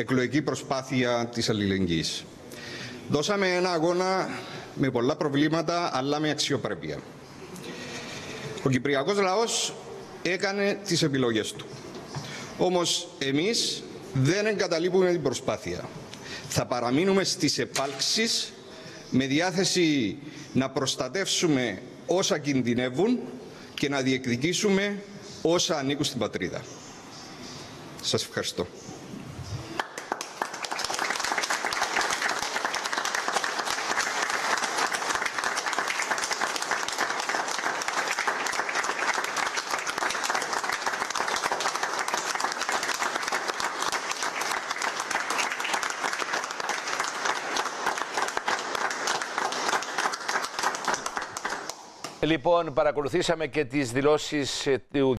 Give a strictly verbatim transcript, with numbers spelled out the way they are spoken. εκλογική προσπάθεια της αλληλεγγύης. Δώσαμε ένα αγώνα με πολλά προβλήματα, αλλά με αξιοπρέπεια. Ο κυπριακός λαός έκανε τις επιλογές του. Όμως εμείς δεν εγκαταλείπουμε την προσπάθεια. Θα παραμείνουμε στις επάλξεις με διάθεση να προστατεύσουμε όσα κινδυνεύουν και να διεκδικήσουμε όσα ανήκουν στην πατρίδα. Σας ευχαριστώ. Λοιπόν, παρακολουθήσαμε και τις δηλώσεις του